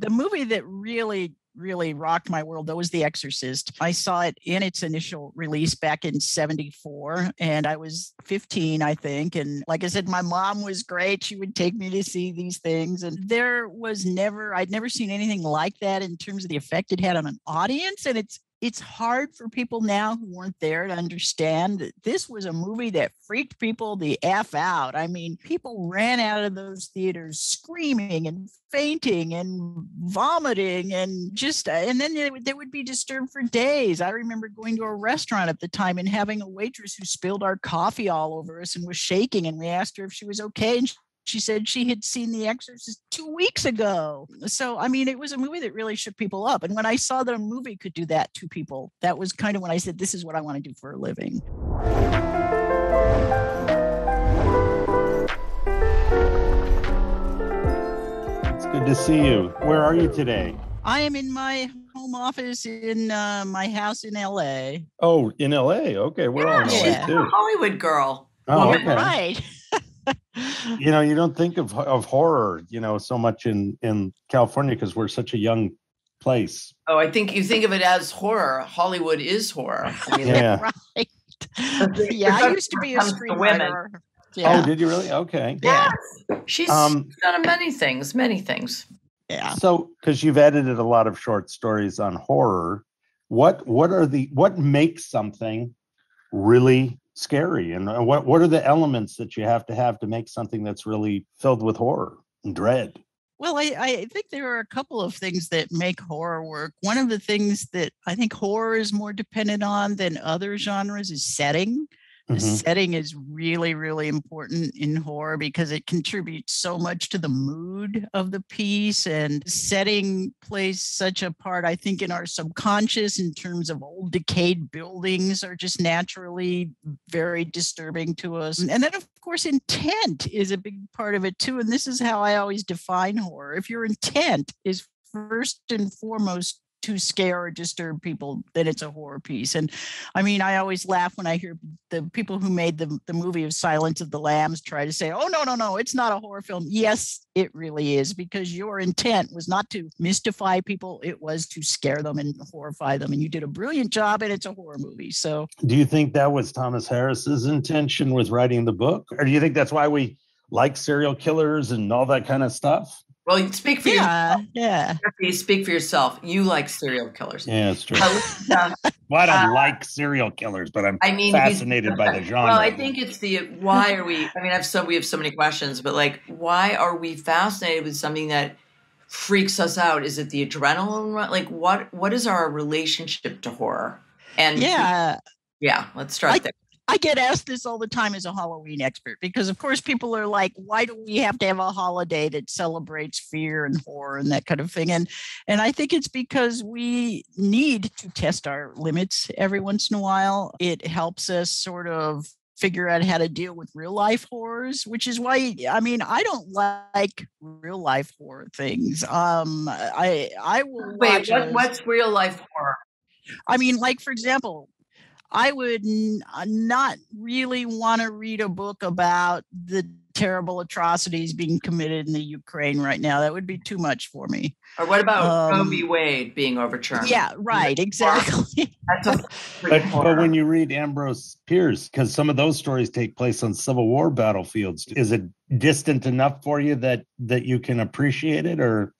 The movie that really rocked my world, though, was The Exorcist. I saw it in its initial release back in 1974, and I was 15, I think. And like I said, my mom was great. She would take me to see these things. And there was never, I'd never seen anything like that in terms of the effect it had on an audience. And it's hard for people now who weren't there to understand that this was a movie that freaked people the F out. I mean, people ran out of those theaters screaming and fainting and vomiting and just, and then they would be disturbed for days. I remember going to a restaurant at the time and having a waitress who spilled our coffee all over us and was shaking. And we asked her if she was okay. And she said she had seen The Exorcist 2 weeks ago. So, I mean, it was a movie that really shook people up. And when I saw that a movie could do that to people, that was kind of when I said, this is what I want to do for a living. It's good to see you. Where are you today? I am in my home office in my house in L.A. Oh, in L.A.? Okay, we're all in L.A. She's a Hollywood girl. Oh, okay. Right. You know, you don't think of horror, you know, so much in California because we're such a young place. Oh, I think you think of it as horror. Hollywood is horror. I mean, yeah. Right. Yeah, I used to be a screenwriter. Yeah. Oh, did you really? Okay. Yeah. She's done many things. Yeah. So, because you've edited a lot of short stories on horror, what makes something really scary, and what are the elements that you have to make something that's really filled with horror and dread? Well, I think there are a couple of things that make horror work. One of the things that I think horror is more dependent on than other genres is setting. The setting is really, really important in horror because it contributes so much to the mood of the piece, and setting plays such a part, I think, in our subconscious in terms of old decayed buildings are just naturally very disturbing to us. And then, of course, intent is a big part of it, too. And this is how I always define horror. If your intent is first and foremost to scare or disturb people, then it's a horror piece. And I mean, I always laugh when I hear the people who made the movie of Silence of the Lambs try to say, oh, no, it's not a horror film. Yes, it really is, because your intent was not to mystify people. It was to scare them and horrify them. And you did a brilliant job, and it's a horror movie. So do you think that was Thomas Harris's intention with writing the book? Or do you think that's why we like serial killers and all that kind of stuff? Well, speak for yourself. Yeah. Speak for yourself. You like serial killers. Yeah, it's true. Well, I don't like serial killers, but I'm fascinated by the genre. Well, I think it's we have so many questions, but like, why are we fascinated with something that freaks us out? Is it the adrenaline run? Like, what is our relationship to horror? And yeah, let's start there. I get asked this all the time as a Halloween expert, because of course people are like, why do we have to have a holiday that celebrates fear and horror and that kind of thing? And I think it's because we need to test our limits every once in a while. It helps us sort of figure out how to deal with real life horrors, which is why, I mean, I don't like real life horror things. I will watch. Wait, what's real life horror? I mean, like, for example, I would not really want to read a book about the terrible atrocities being committed in the Ukraine right now. That would be too much for me. Or what about Roe v. Wade being overturned? Yeah, right, exactly. But when you read Ambrose Pierce, because some of those stories take place on Civil War battlefields, is it distant enough for you that you can appreciate it? Or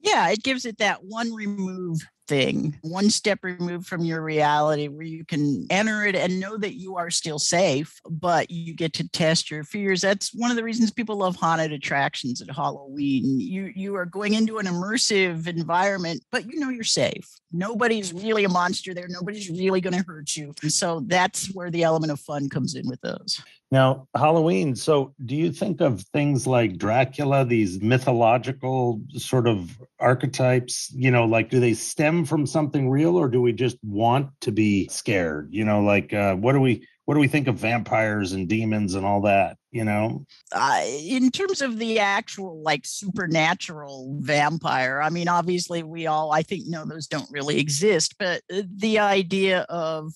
yeah, it gives it that one remove thing, one step removed from your reality where you can enter it and know that you are still safe, but you get to test your fears. That's one of the reasons people love haunted attractions at Halloween. You are going into an immersive environment, but you know you're safe. Nobody's really a monster there. Nobody's really going to hurt you. And so that's where the element of fun comes in with those. Now, Halloween, so do you think of things like Dracula, these mythological sort of archetypes, you know, like, do they stem from something real, or do we just want to be scared? You know, like, what do we think of vampires and demons and all that? you know? In terms of the actual, like, supernatural vampire, I mean, obviously we all, I think, know those don't really exist, but the idea of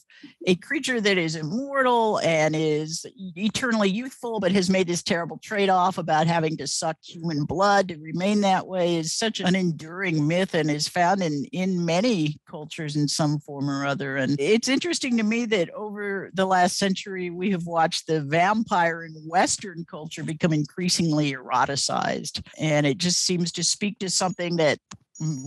a creature that is immortal and is eternally youthful, but has made this terrible trade-off about having to suck human blood to remain that way is such an enduring myth and is found in many cultures in some form or other. And it's interesting to me that over the last century, we have watched the vampire in Western culture become increasingly eroticized. And it just seems to speak to something that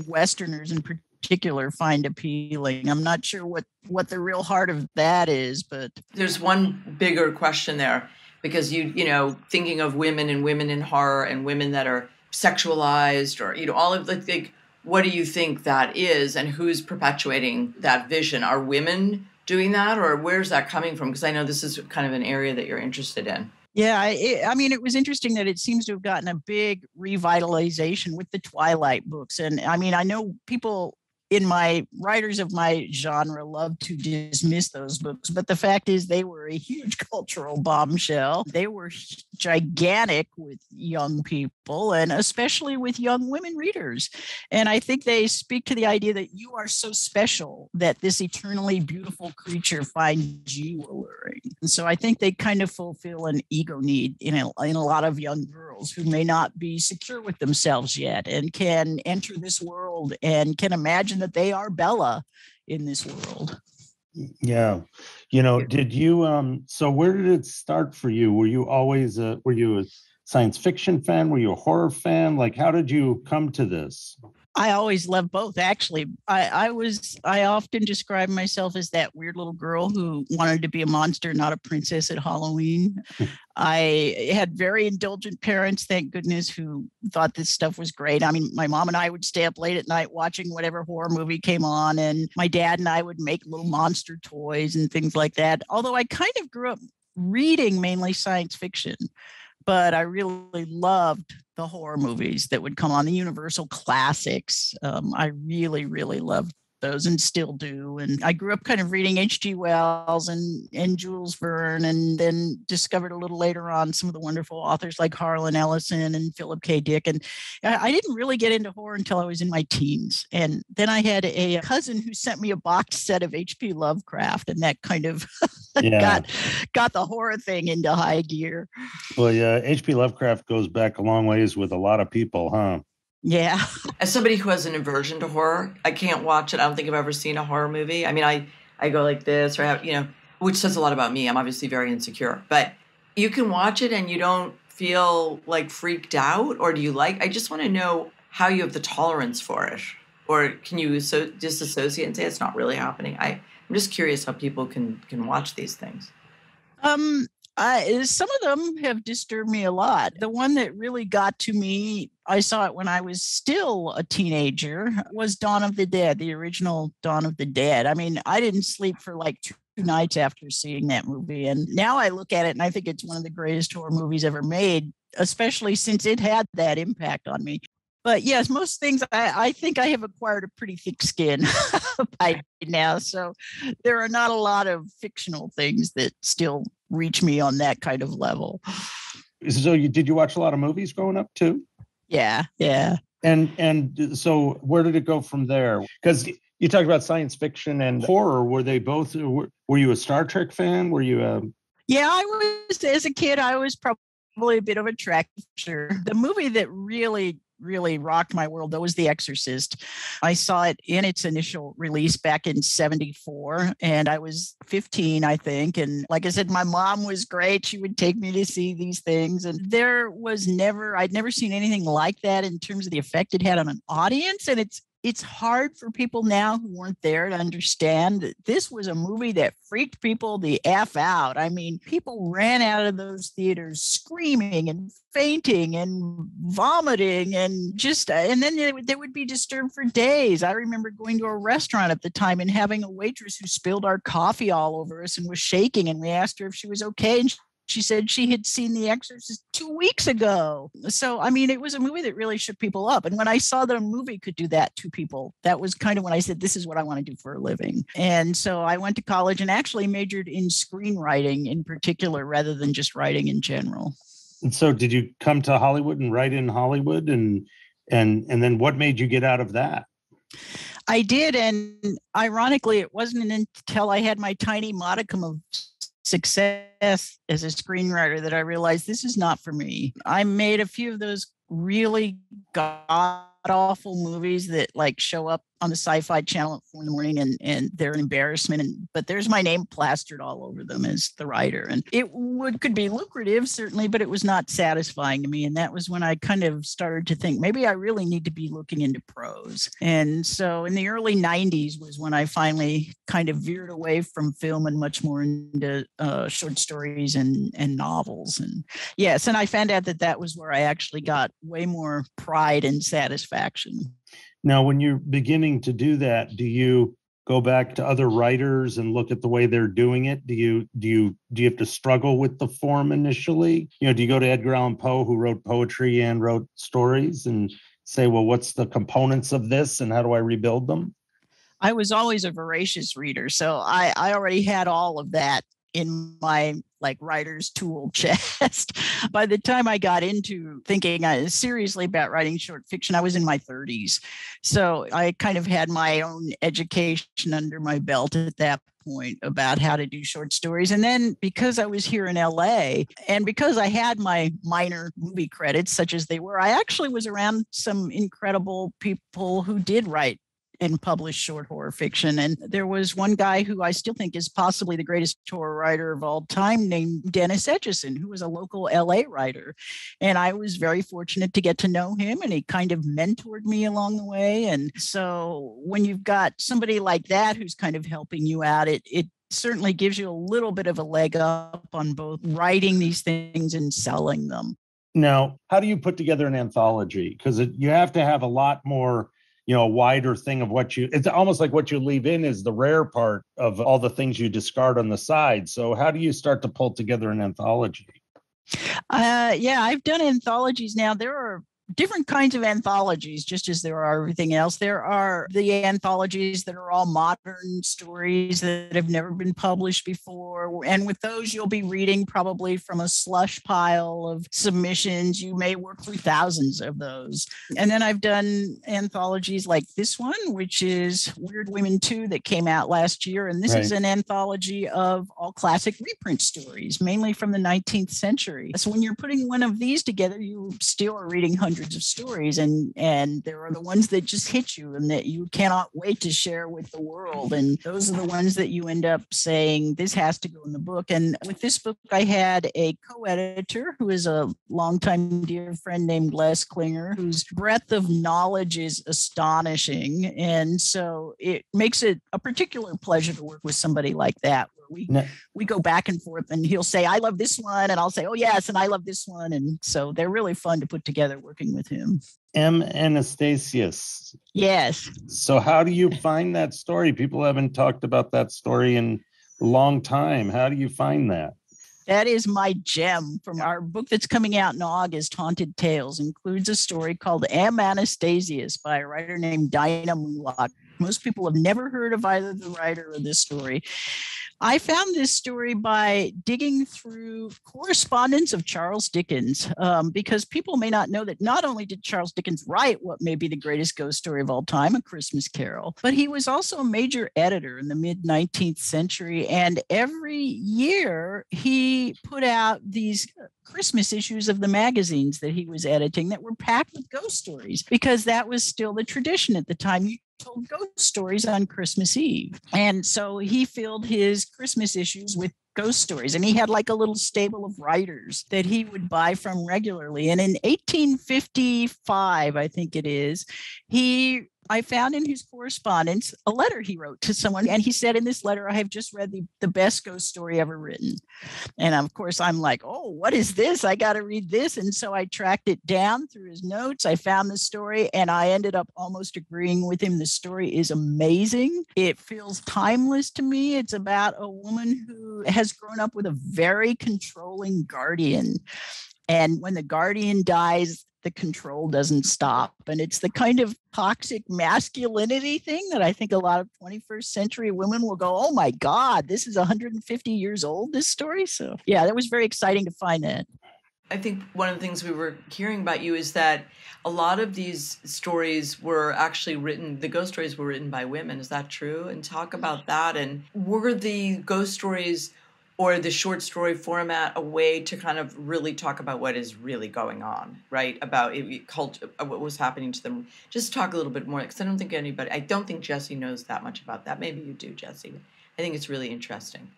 Westerners in particular find appealing. I'm not sure what the real heart of that is, but there's one bigger question there, because you know, thinking of women and women in horror and women that are sexualized, or, you know, all of the, like, what do you think that is, and who's perpetuating that vision? Are women doing that, or where's that coming from? Because I know this is kind of an area that you're interested in. Yeah, I mean, it was interesting that it seems to have gotten a big revitalization with the Twilight books. And I mean, I know people in my writers of my genre love to dismiss those books, but the fact is they were a huge cultural bombshell. They were gigantic with young people, and especially with young women readers. And I think they speak to the idea that you are so special that this eternally beautiful creature finds you alluring. And so I think they kind of fulfill an ego need in a lot of young girls who may not be secure with themselves yet and can enter this world and can imagine that they are Bella in this world. Yeah. You know, did you, so where did it start for you? Were you always, were you a science fiction fan? Were you a horror fan? Like, how did you come to this? I always loved both, actually. I often describe myself as that weird little girl who wanted to be a monster, not a princess at Halloween. I had very indulgent parents, thank goodness, who thought this stuff was great. I mean, my mom and I would stay up late at night watching whatever horror movie came on, and my dad and I would make little monster toys and things like that. Although I kind of grew up reading mainly science fiction, but I really loved the horror movies that would come on, the Universal classics. I really, really loved those and still do. And I grew up kind of reading H.G. Wells and Jules Verne, and then discovered a little later on some of the wonderful authors like Harlan Ellison and Philip K. Dick. And I didn't really get into horror until I was in my teens. And then I had a cousin who sent me a box set of H.P. Lovecraft, and that kind of got the horror thing into high gear. Well, yeah, H.P. Lovecraft goes back a long ways with a lot of people, huh? Yeah. As somebody who has an aversion to horror, I can't watch it. I don't think I've ever seen a horror movie. I mean, I go like this, or I have, you know, which says a lot about me. I'm obviously very insecure, but you can watch it and you don't feel like freaked out, or do you like, I just want to know how you have the tolerance for it, or can you so disassociate and say it's not really happening? I'm just curious how people can watch these things. Some of them have disturbed me a lot. The one that really got to me, I saw it when I was still a teenager, was Dawn of the Dead, the original Dawn of the Dead. I mean, I didn't sleep for like 2 nights after seeing that movie. And now I look at it and I think it's one of the greatest horror movies ever made, especially since it had that impact on me. But yes, most things, I think I have acquired a pretty thick skin by now. So there are not a lot of fictional things that still reach me on that kind of level. So did you watch a lot of movies growing up too? Yeah, yeah. And so where did it go from there? Because you talked about science fiction and horror. Were they both, were you a Star Trek fan? Were you a... Yeah, I was. As a kid, I was probably a bit of a Trek. The movie that really rocked my world, though, was The Exorcist. I saw it in its initial release back in 1974, and I was 15, I think. And like I said, my mom was great. She would take me to see these things. And I'd never seen anything like that in terms of the effect it had on an audience. And it's hard for people now who weren't there to understand that this was a movie that freaked people the F out. I mean, people ran out of those theaters screaming and fainting and vomiting and then they would be disturbed for days. I remember going to a restaurant at the time and having a waitress who spilled our coffee all over us and was shaking, and we asked her if she was okay. And She said she had seen The Exorcist 2 weeks ago. So, I mean, it was a movie that really shook people up. And when I saw that a movie could do that to people, that was kind of when I said, this is what I want to do for a living. And so I went to college and actually majored in screenwriting in particular, rather than just writing in general. And so did you come to Hollywood and write in Hollywood? And then what made you get out of that? I did. And ironically, it wasn't until I had my tiny modicum of success as a screenwriter that I realized this is not for me. I made a few of those really god-awful movies that like show up on the Sci-Fi Channel at 4 in the morning and they're an embarrassment. But there's my name plastered all over them as the writer. And it could be lucrative, certainly, but it was not satisfying to me. And that was when I kind of started to think, maybe I really need to be looking into prose. And so in the early 90s was when I finally kind of veered away from film and much more into short stories and novels. And yes, and I found out that that was where I actually got way more pride and satisfaction. Now, when you're beginning to do that, do you go back to other writers and look at the way they're doing it? Do you have to struggle with the form initially? You know, do you go to Edgar Allan Poe, who wrote poetry and wrote stories, and say, well, what's the components of this and how do I rebuild them? I was always a voracious reader, so I already had all of that in my like writer's tool chest. By the time I got into thinking seriously about writing short fiction, I was in my 30s. So I kind of had my own education under my belt at that point about how to do short stories. And then because I was here in LA and because I had my minor movie credits, such as they were, I actually was around some incredible people who did write and published short horror fiction. And there was one guy who I still think is possibly the greatest horror writer of all time named Dennis Etchison, who was a local LA writer. And I was very fortunate to get to know him, and he kind of mentored me along the way. And so when you've got somebody like that who's kind of helping you out, it certainly gives you a little bit of a leg up on both writing these things and selling them. Now, how do you put together an anthology? Because you have to have a lot more, you know, a wider thing of what you, it's almost like what you leave in is the rare part of all the things you discard on the side. So how do you start to pull together an anthology? Yeah, I've done anthologies now. There are different kinds of anthologies, just as there are everything else. There are the anthologies that are all modern stories that have never been published before. And with those, you'll be reading probably from a slush pile of submissions. You may work through thousands of those. And then I've done anthologies like this one, which is Weird Women 2 that came out last year. And this is an anthology of all classic reprint stories, mainly from the 19th century. So when you're putting one of these together, you still are reading hundreds of stories, and there are the ones that just hit you and that you cannot wait to share with the world, and those are the ones that you end up saying this has to go in the book. And with this book, I had a co-editor who is a longtime dear friend named Les Klinger, whose breadth of knowledge is astonishing, and so it makes it a particular pleasure to work with somebody like that. We go back and forth, and he'll say, I love this one. And I'll say, oh, yes, and I love this one. And so they're really fun to put together working with him. M. Anastasius. Yes. So how do you find that story? People haven't talked about that story in a long time. How do you find that? That is my gem from our book that's coming out in August, Haunted Tales, includes a story called M. Anastasius by a writer named Diana Mulock. Most people have never heard of either the writer or this story. I found this story by digging through correspondence of Charles Dickens, because people may not know that not only did Charles Dickens write what may be the greatest ghost story of all time, A Christmas Carol, but he was also a major editor in the mid-19th century. And every year he put out these Christmas issues of the magazines that he was editing that were packed with ghost stories, because that was still the tradition at the time. You told ghost stories on Christmas Eve. And so he filled his Christmas issues with ghost stories. And he had like a little stable of writers that he would buy from regularly. And in 1855, I think it is, he I found in his correspondence a letter he wrote to someone. And he said, in this letter, I have just read the best ghost story ever written. And of course, I'm like, oh, what is this? I got to read this. And so I tracked it down through his notes. I found the story and I ended up almost agreeing with him. The story is amazing. It feels timeless to me. It's about a woman who has grown up with a very controlling guardian. And when the guardian dies, the control doesn't stop. And it's the kind of toxic masculinity thing that I think a lot of 21st century women will go, oh my God, this is 150 years old, this story. So yeah, that was very exciting to find that. I think one of the things we were hearing about you is that a lot of these stories were actually written, the ghost stories were written by women. Is that true? And talk about that. And were the ghost stories or the short story format a way to kind of really talk about what is really going on, right? About it, culture, what was happening to them. Just talk a little bit more, because I don't think Jesse knows that much about that. Maybe you do, Jesse. I think it's really interesting.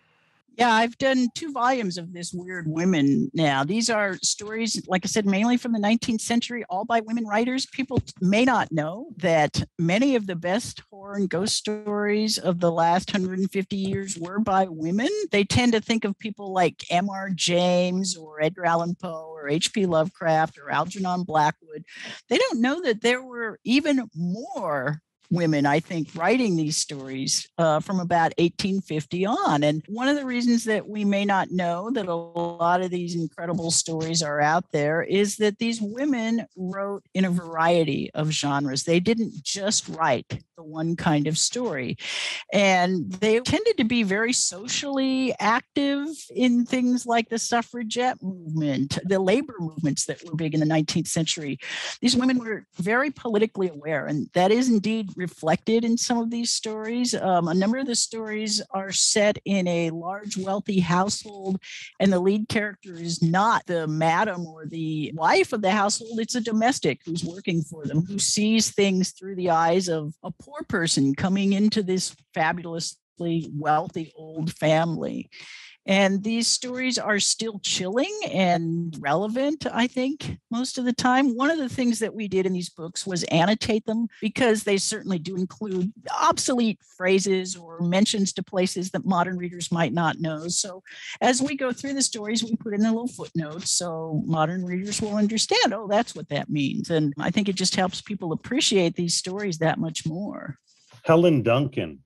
Yeah, I've done 2 volumes of this Weird Women now. These are stories, like I said, mainly from the 19th century, all by women writers. People may not know that many of the best horror and ghost stories of the last 150 years were by women. They tend to think of people like M.R. James or Edgar Allan Poe or H.P. Lovecraft or Algernon Blackwood. They don't know that there were even more women, I think, writing these stories from about 1850 on. And one of the reasons that we may not know that a lot of these incredible stories are out there is that these women wrote in a variety of genres. They didn't just write the one kind of story. And they tended to be very socially active in things like the suffragette movement, the labor movements that were big in the 19th century. These women were very politically aware, and that is indeed reflected in some of these stories. A number of the stories are set in a large wealthy household, and the lead character is not the madam or the wife of the household. It's a domestic who's working for them, who sees things through the eyes of a poor person coming into this fabulously wealthy old family. And these stories are still chilling and relevant, I think, most of the time. One of the things that we did in these books was annotate them, because they certainly do include obsolete phrases or mentions to places that modern readers might not know. So as we go through the stories, we put in a little footnote so modern readers will understand, oh, that's what that means. And I think it just helps people appreciate these stories that much more. Helen Duncan.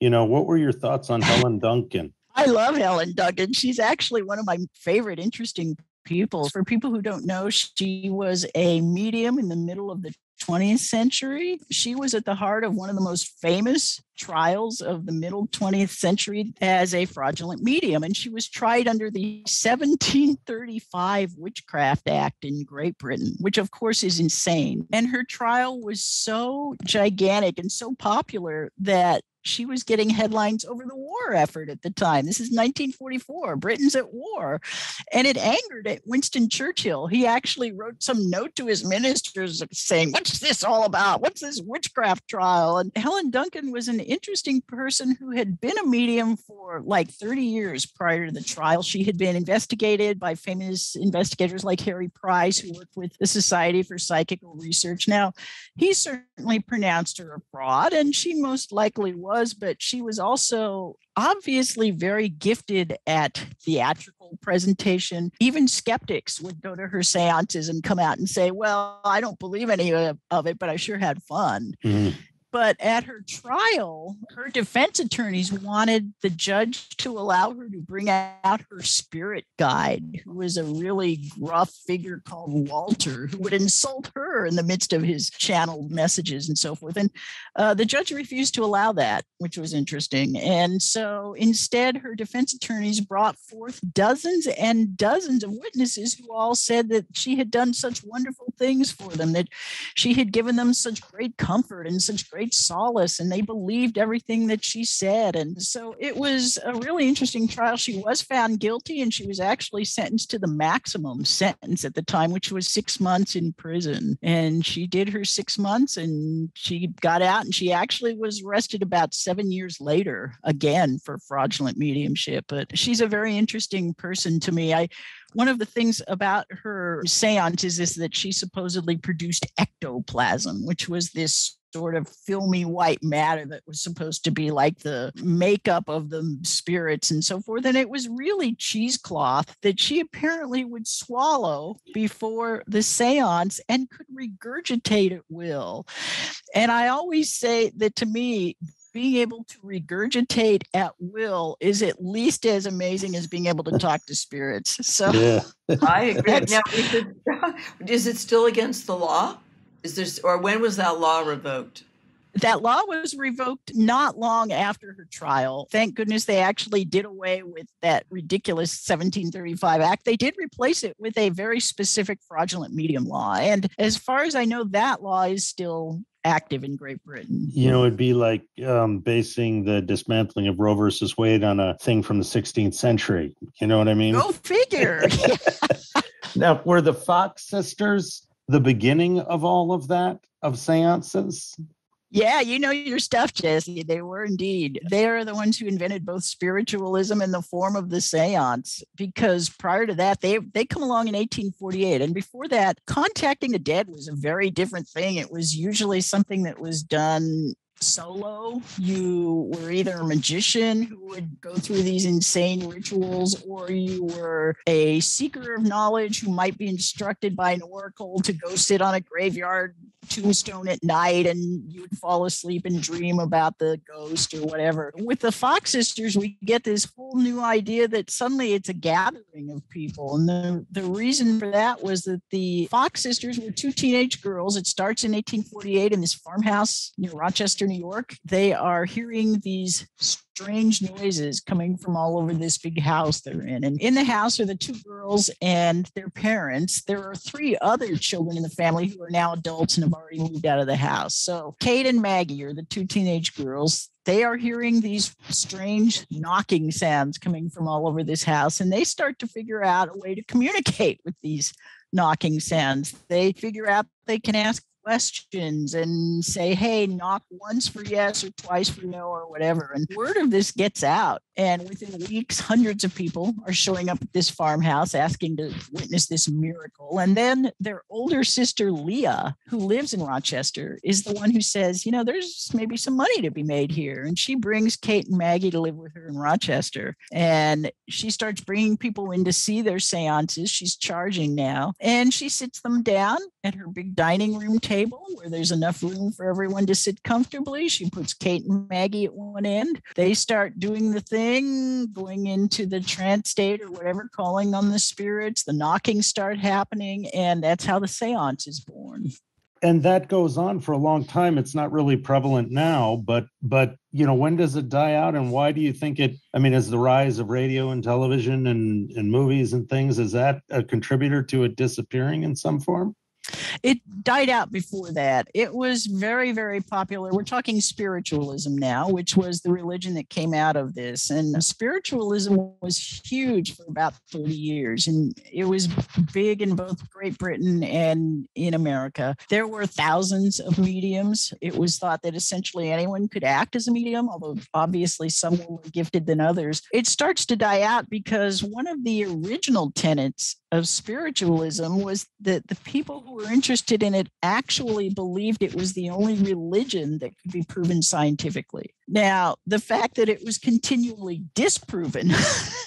You know, what were your thoughts on Helen Duncan? I love Helen Duncan. She's actually one of my favorite interesting people. For people who don't know, she was a medium in the middle of the 20th century. She was at the heart of one of the most famous trials of the middle 20th century as a fraudulent medium. And she was tried under the 1735 Witchcraft Act in Great Britain, which of course is insane. And her trial was so gigantic and so popular that she was getting headlines over the war effort at the time. This is 1944. Britain's at war. And it angered Winston Churchill. He actually wrote some note to his ministers saying, what's this all about? What's this witchcraft trial? And Helen Duncan was an interesting person who had been a medium for like 30 years prior to the trial. She had been investigated by famous investigators like Harry Price, who worked with the Society for Psychical Research. Now, he certainly pronounced her a fraud, and she most likely was, but she was also obviously very gifted at theatrical presentation. Even skeptics would go to her seances and come out and say, well, I don't believe any of it, but I sure had fun. Mm-hmm. But at her trial, her defense attorneys wanted the judge to allow her to bring out her spirit guide, who was a really gruff figure called Walter, who would insult her in the midst of his channeled messages and so forth. And the judge refused to allow that, which was interesting. And so instead, her defense attorneys brought forth dozens and dozens of witnesses who all said that she had done such wonderful things for them, that she had given them such great comfort and such great solace, and they believed everything that she said. And so it was a really interesting trial. She was found guilty, and she was actually sentenced to the maximum sentence at the time, which was 6 months in prison. And she did her 6 months, and she got out, and she actually was arrested about 7 years later again for fraudulent mediumship. But she's a very interesting person to me. One of the things about her seances is that she supposedly produced ectoplasm, which was this sort of filmy white matter that was supposed to be like the makeup of the spirits and so forth. And it was really cheesecloth that she apparently would swallow before the seance and could regurgitate at will. And I always say that to me, being able to regurgitate at will is at least as amazing as being able to talk to spirits. So yeah. I agree. Now, is it still against the law? When was that law revoked? That law was revoked not long after her trial. Thank goodness they actually did away with that ridiculous 1735 Act. They did replace it with a very specific fraudulent medium law. And as far as I know, that law is still active in Great Britain. You know, it'd be like basing the dismantling of Roe versus Wade on a thing from the 16th century. You know what I mean? Go figure. Now, were the Fox sisters the beginning of all of that, of seances? Yeah, you know your stuff, Jesse. They were indeed. They are the ones who invented both spiritualism and the form of the seance, because prior to that, they come along in 1848. And before that, contacting the dead was a very different thing. It was usually something that was done solo. You were either a magician who would go through these insane rituals, or you were a seeker of knowledge who might be instructed by an oracle to go sit on a graveyard tombstone at night, and you would fall asleep and dream about the ghost or whatever. With the Fox sisters, we get this whole new idea that suddenly it's a gathering of people. And the reason for that was that the Fox sisters were two teenage girls. It starts in 1848 in this farmhouse near Rochester, New York. They are hearing these strange noises coming from all over this big house they're in. And in the house are the two girls and their parents. There are three other children in the family who are now adults and have already moved out of the house. So Kate and Maggie are the two teenage girls. They are hearing these strange knocking sounds coming from all over this house, and they start to figure out a way to communicate with these knocking sounds. They figure out they can ask questions and say, hey, knock once for yes or twice for no or whatever. And word of this gets out. And within weeks, hundreds of people are showing up at this farmhouse asking to witness this miracle. And then their older sister, Leah, who lives in Rochester, is the one who says, you know, there's maybe some money to be made here. And she brings Kate and Maggie to live with her in Rochester. And she starts bringing people in to see their seances. She's charging now. And she sits them down at her big dining room table, where there's enough room for everyone to sit comfortably. She puts Kate and Maggie at one end. They start doing the thing, going into the trance state or whatever, calling on the spirits. The knockings start happening, and that's how the seance is born. And that goes on for a long time. It's not really prevalent now, but you know, when does it die out, and why do you think it? I mean, is the rise of radio and television and movies and things, is that a contributor to it disappearing in some form? It died out before that. It was very, very popular. We're talking spiritualism now, which was the religion that came out of this. And spiritualism was huge for about 30 years. And it was big in both Great Britain and in America. There were thousands of mediums. It was thought that essentially anyone could act as a medium, although obviously some were more gifted than others. It starts to die out because one of the original tenets of spiritualism was that the people who were interested in it actually believed it was the only religion that could be proven scientifically. Now, the fact that it was continually disproven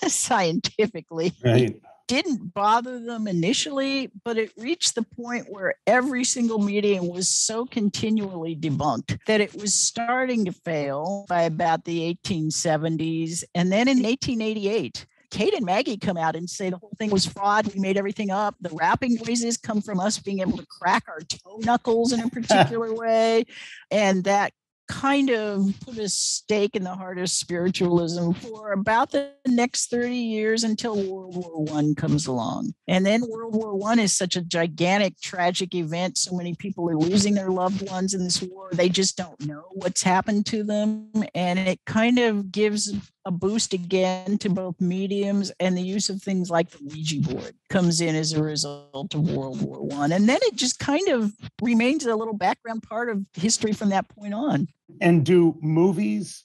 scientifically, right, didn't bother them initially, but it reached the point where every single medium was so continually debunked that it was starting to fail by about the 1870s. And then in 1888, Kate and Maggie come out and say the whole thing was fraud. We made everything up. The rapping noises come from us being able to crack our toe knuckles in a particular way. And that kind of put a stake in the heart of spiritualism for about the next 30 years until World War I comes along. And then World War I is such a gigantic, tragic event. So many people are losing their loved ones in this war. They just don't know what's happened to them. And it kind of gives a boost again to both mediums, and the use of things like the Ouija board comes in as a result of World War I. And then it just kind of remains a little background part of history from that point on. And do movies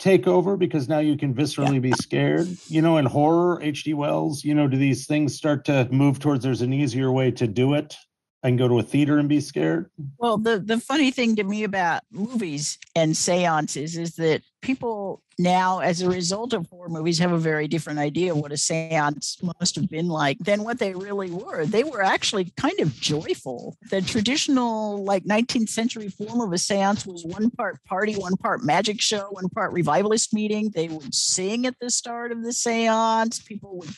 take over because now you can viscerally be scared, you know, and horror, H.G. Wells, you know, do these things start to move towards there's an easier way to do it? I can go to a theater and be scared. Well, the funny thing to me about movies and seances is that people now, as a result of horror movies, have a very different idea of what a seance must have been like than what they really were. They were actually kind of joyful. The traditional, like, 19th century form of a seance was one part party, one part magic show, one part revivalist meeting. They would sing at the start of the seance. People would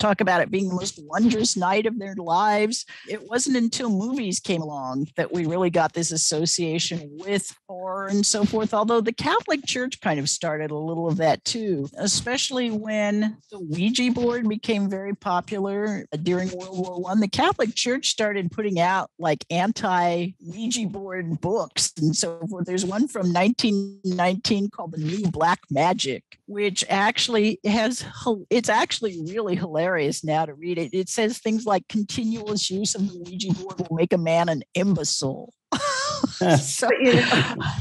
talk about it being the most wondrous night of their lives. It wasn't until movies came along that we really got this association with horror and so forth, although the Catholic Church kind of started a little of that too, especially when the Ouija board became very popular during World War I. The Catholic Church started putting out like anti-Ouija board books and so forth. There's one from 1919 called The New Black Magic, which actually has, it's actually really hilarious now to read it. It says things like continuous use of the Ouija board will make a man an imbecile. So, you know.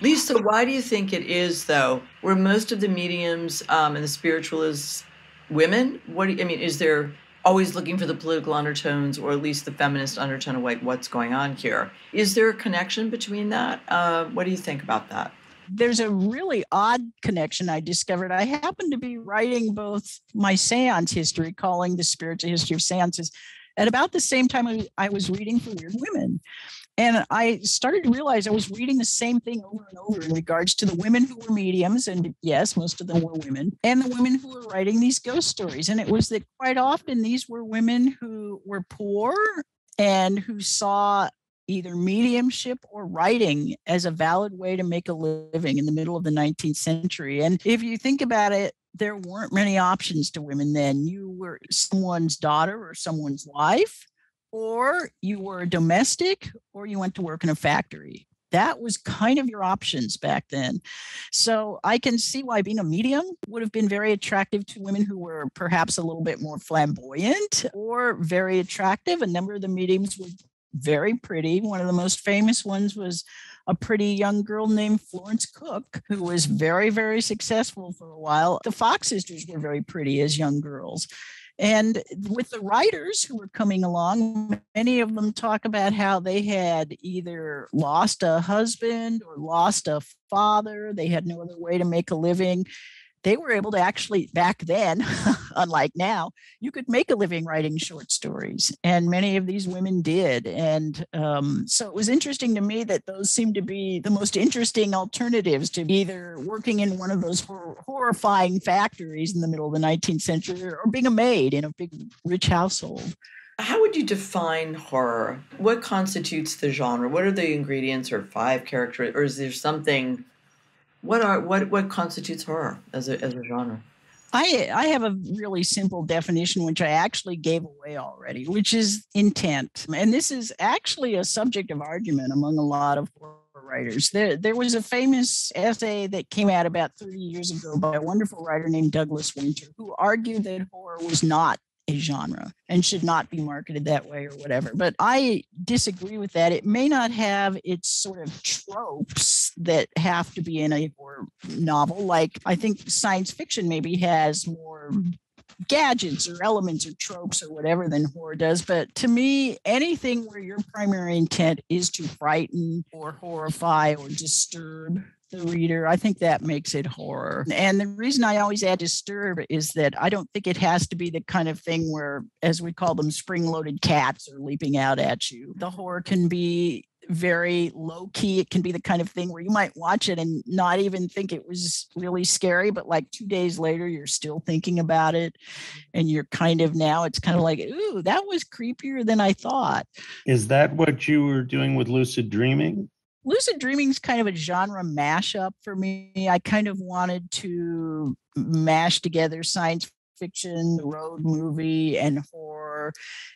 Lisa, why do you think it is, though? Were most of the mediums and the spiritualists women? What do you, I mean, is there always looking for the political undertones, or at least the feminist undertone of like what's going on here? Is there a connection between that? What do you think about that? There's a really odd connection I discovered. I happen to be writing both my seance history, calling the spiritual history of seances, at about the same time I was reading for Weird Women. And I started to realize I was reading the same thing over and over in regards to the women who were mediums, and yes, most of them were women, and the women who were writing these ghost stories. And it was that quite often these were women who were poor and who saw either mediumship or writing as a valid way to make a living in the middle of the 19th century. And if you think about it, there weren't many options to women then. You were someone's daughter or someone's wife, or you were a domestic, or you went to work in a factory. That was kind of your options back then. So I can see why being a medium would have been very attractive to women who were perhaps a little bit more flamboyant or very attractive. A number of the mediums were very pretty. One of the most famous ones was a pretty young girl named Florence Cook, who was very, very successful for a while. The Fox sisters were very pretty as young girls. And with the writers who were coming along, many of them talk about how they had either lost a husband or lost a father. They had no other way to make a living. They were able to actually, back then, unlike now, you could make a living writing short stories. And many of these women did. And so it was interesting to me that those seemed to be the most interesting alternatives to either working in one of those horrifying factories in the middle of the 19th century, or being a maid in a big, rich household. How would you define horror? What constitutes the genre? What are the ingredients, or five characters, or is there something... What constitutes horror as a genre? I have a really simple definition, which I actually gave away already, which is intent. And this is actually a subject of argument among a lot of horror writers. There was a famous essay that came out about 30 years ago by a wonderful writer named Douglas Winter, who argued that horror was not a genre and should not be marketed that way or whatever. But I disagree with that. It may not have its sort of tropes that have to be in a horror novel. Like, I think science fiction maybe has more gadgets or elements or tropes or whatever than horror does. But to me, anything where your primary intent is to frighten or horrify or disturb the reader, I think that makes it horror. And the reason I always add disturb is that I don't think it has to be the kind of thing where, as we call them, spring-loaded cats are leaping out at you. The horror can be very low key. It can be the kind of thing where you might watch it and not even think it was really scary, but like 2 days later, you're still thinking about it. And you're kind of now, it's kind of like, ooh, that was creepier than I thought. Is that what you were doing with lucid dreaming? Lucid dreaming is kind of a genre mashup for me. I kind of wanted to mash together science fiction, the road movie, and horror.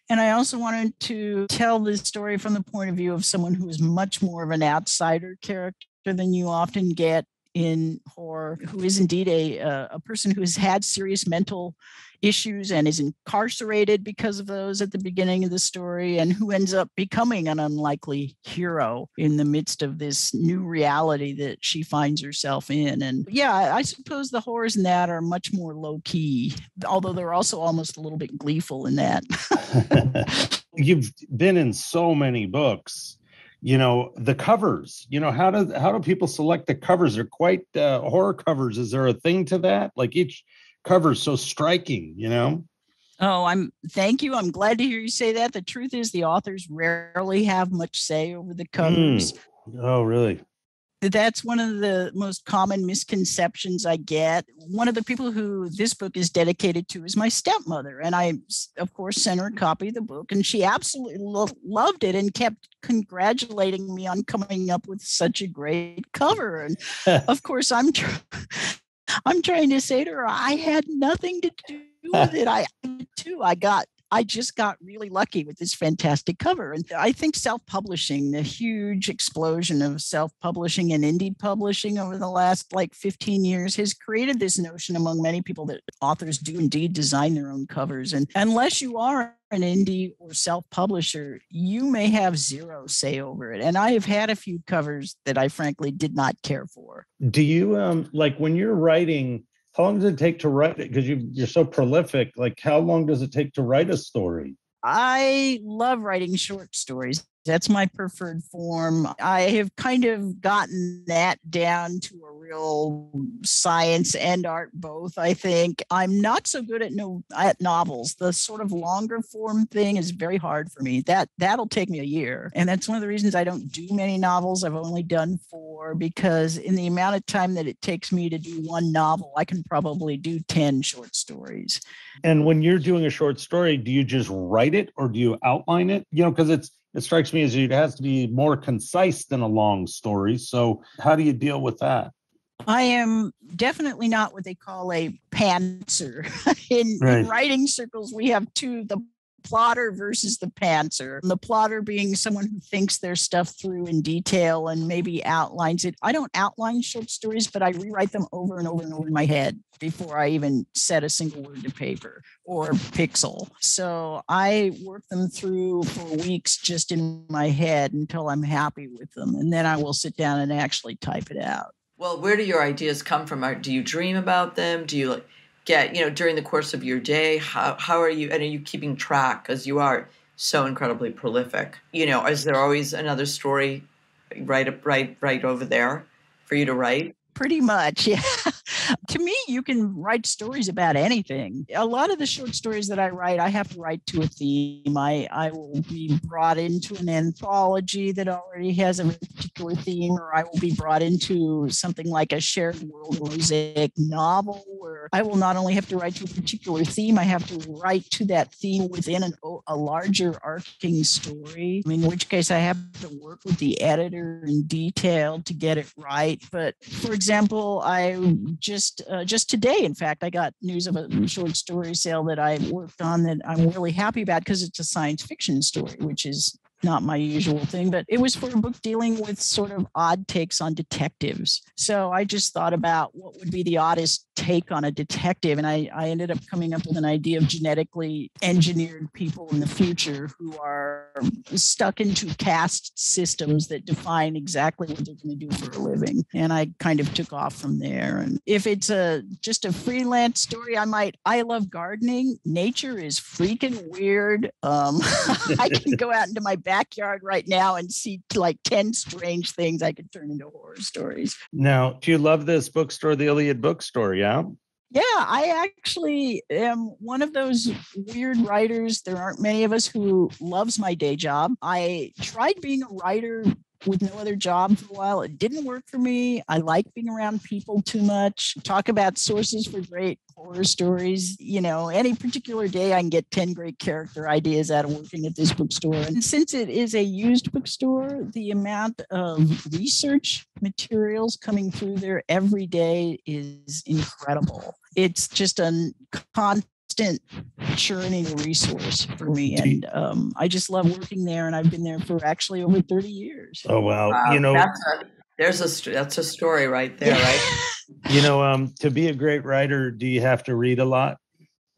And I also wanted to tell this story from the point of view of someone who is much more of an outsider character than you often get in horror, who is indeed a person who has had serious mental issues and is incarcerated because of those at the beginning of the story, and who ends up becoming an unlikely hero in the midst of this new reality that she finds herself in. And yeah, I suppose the horrors in that are much more low key, although they're also almost a little bit gleeful in that. You've been in so many books. You know, the covers, you know, how do people select the covers? They're quite horror covers. Is there a thing to that? Like each cover is so striking, you know? Oh, thank you. I'm glad to hear you say that. The truth is the authors rarely have much say over the covers. Oh, really? That's one of the most common misconceptions I get. One of the people who this book is dedicated to is my stepmother. And I, of course, sent her a copy of the book, and she absolutely loved it and kept congratulating me on coming up with such a great cover. And of course, I'm trying to say to her, I had nothing to do with it. I just got really lucky with this fantastic cover. And I think self-publishing, the huge explosion of self-publishing and indie publishing over the last 15 years has created this notion among many people that authors do indeed design their own covers. And unless you are an indie or self-publisher, you may have zero say over it. And I have had a few covers that I frankly did not care for. Do you, when you're writing, how long does it take to write it? Because you're so prolific. How long does it take to write a story? I love writing short stories. That's my preferred form. I have kind of gotten that down to a real science and art both, I think. I'm not so good at novels. The sort of longer form thing is very hard for me. That'll take me a year. And that's one of the reasons I don't do many novels. I've only done 4, because in the amount of time that it takes me to do one novel, I can probably do 10 short stories. And when you're doing a short story, do you just write it or do you outline it? You know, because it strikes me as it has to be more concise than a long story. So how do you deal with that? I am definitely not what they call a pantser. In writing circles, we have the plotter versus the pantser. The plotter being someone who thinks their stuff through in detail and maybe outlines it. I don't outline short stories, but I rewrite them over and over and over in my head before I even set a single word to paper or pixel. So I work them through for weeks just in my head until I'm happy with them. And then I will sit down and actually type it out. Well, where do your ideas come from? Do you dream about them? Do you get, during the course of your day, how are you, and are you keeping track? Because you are so incredibly prolific. Is there always another story right over there for you to write? Pretty much, yeah. To me, you can write stories about anything. A lot of the short stories that I write, I have to write to a theme. I will be brought into an anthology that already has a particular theme, or I will be brought into something like a shared world mosaic novel, where I will not only have to write to a particular theme, I have to write to that theme within a larger arcing story, in which case I have to work with the editor in detail to get it right. But for example, I just today, in fact, I got news of a short story sale that I worked on that I'm really happy about, because it's a science fiction story, which is not my usual thing, but it was for a book dealing with sort of odd takes on detectives. So I just thought about what would be the oddest take on a detective. And I ended up coming up with an idea of genetically engineered people in the future who are stuck into caste systems that define exactly what they're going to do for a living. And I kind of took off from there. And if it's just a freelance story, I love gardening. Nature is freaking weird. I can go out into my backyard right now and see 10 strange things I could turn into horror stories. Now, do you love this bookstore, the Iliad Bookstore? Yeah. Yeah, I actually am one of those weird writers. There aren't many of us who loves my day job. I tried being a writer with no other job for a while. It didn't work for me. I like being around people too much. Talk about sources for great horror stories. Any particular day I can get 10 great character ideas out of working at this bookstore. And since it is a used bookstore, the amount of research materials coming through there every day is incredible. It's just a constant churning resource for me, and I just love working there, and I've been there for actually over 30 years. Oh wow. That's a story right there, yeah. Right? To be a great writer, do you have to read a lot?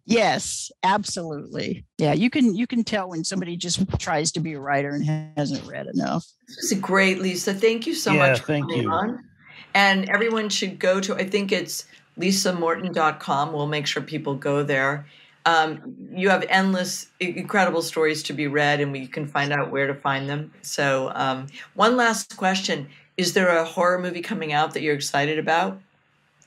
Yes, absolutely. Yeah, you can tell when somebody just tries to be a writer and hasn't read enough. This is great, Lisa. Thank you so much for coming on. And everyone should go to, I think it's lisamorton.com. We'll make sure people go there. You have endless, incredible stories to be read, and we can find out where to find them. So one last question. Is there a horror movie coming out that you're excited about,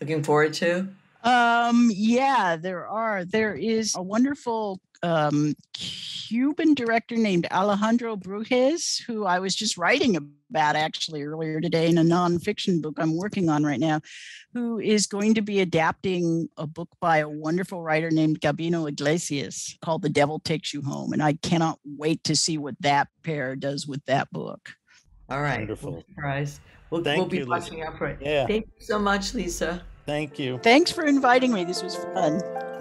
looking forward to? Yeah, there are. There is a wonderful Cuban director named Alejandro Bruges, who I was just writing about actually earlier today in a nonfiction book I'm working on right now, who is going to be adapting a book by a wonderful writer named Gabino Iglesias called The Devil Takes You Home. And I cannot wait to see what that pair does with that book. All right. Wonderful. We'll be watching out for it. Yeah. Thank you so much, Lisa. Thank you. Thanks for inviting me. This was fun.